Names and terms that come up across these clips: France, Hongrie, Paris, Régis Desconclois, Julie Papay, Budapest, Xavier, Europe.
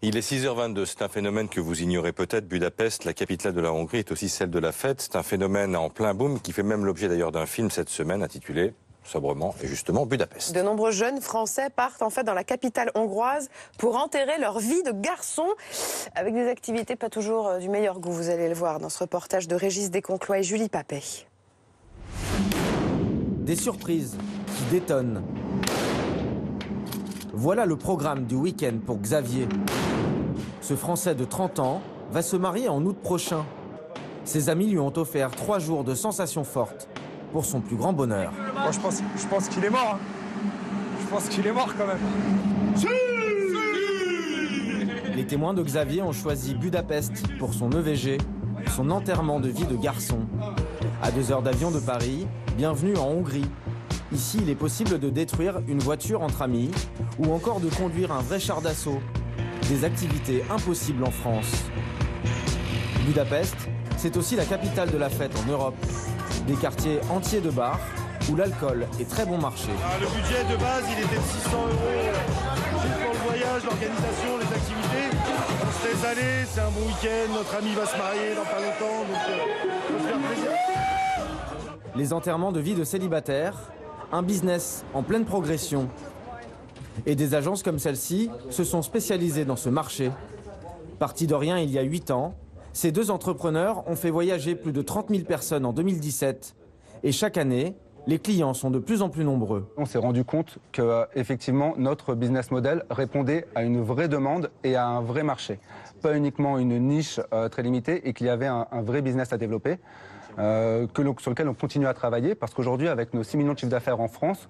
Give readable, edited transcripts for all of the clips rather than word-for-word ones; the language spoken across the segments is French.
Il est 6h22, c'est un phénomène que vous ignorez peut-être. Budapest, la capitale de la Hongrie, est aussi celle de la fête. C'est un phénomène en plein boom qui fait même l'objet d'ailleurs d'un film cette semaine intitulé, sobrement et justement, Budapest. De nombreux jeunes Français partent en fait dans la capitale hongroise pour enterrer leur vie de garçon avec des activités pas toujours du meilleur goût. Vous allez le voir dans ce reportage de Régis Desconclois et Julie Papay. Des surprises qui détonnent. Voilà le programme du week-end pour Xavier. Ce Français de 30 ans va se marier en août prochain. Ses amis lui ont offert 3 jours de sensations fortes pour son plus grand bonheur. Moi, je pense qu'il est mort. Je pense qu'il est mort quand même. Les témoins de Xavier ont choisi Budapest pour son EVG, son enterrement de vie de garçon. À 2 heures d'avion de Paris, bienvenue en Hongrie. Ici, il est possible de détruire une voiture entre amis ou encore de conduire un vrai char d'assaut. Des activités impossibles en France. Budapest, c'est aussi la capitale de la fête en Europe. Des quartiers entiers de bars où l'alcool est très bon marché. Le budget de base, il était de 600 € pour le voyage, l'organisation, les activités. On se laisse aller, c'est un bon week-end, notre ami va se marier dans pas longtemps, donc on se fait plaisir. Les enterrements de vie de célibataires, un business en pleine progression. Et des agences comme celle-ci se sont spécialisées dans ce marché. Parti de rien il y a 8 ans, ces 2 entrepreneurs ont fait voyager plus de 30 000 personnes en 2017. Et chaque année, les clients sont de plus en plus nombreux. On s'est rendu compte que, effectivement, notre business model répondait à une vraie demande et à un vrai marché. Pas uniquement une niche très limitée, et qu'il y avait un vrai business à développer, sur lequel on continue à travailler, parce qu'aujourd'hui, avec nos 6 millions de chiffres d'affaires en France,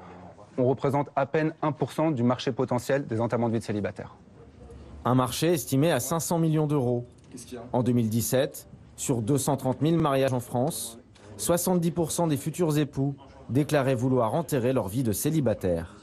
on représente à peine 1% du marché potentiel des enterrements de vie de célibataires. Un marché estimé à 500 millions €. En 2017, sur 230 000 mariages en France, 70% des futurs époux déclaraient vouloir enterrer leur vie de célibataire.